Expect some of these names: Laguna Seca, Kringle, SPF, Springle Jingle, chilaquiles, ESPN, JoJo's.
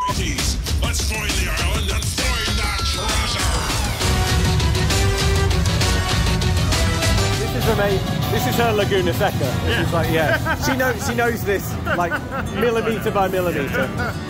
committees. Let's join the island and find that treasure. This is amazing. This is her Laguna Seca. Yeah. She's like, yeah. She knows this like millimeter by millimeter.